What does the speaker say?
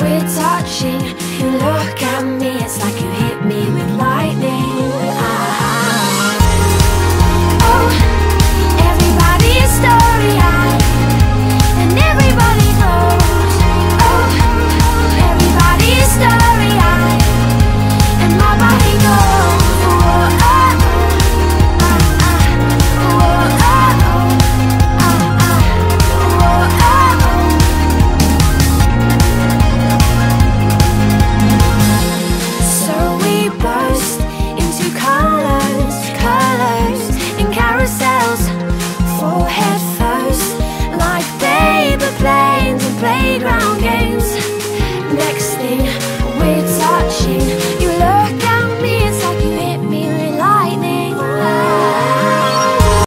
we're touching. You look at me, it's like you hit me.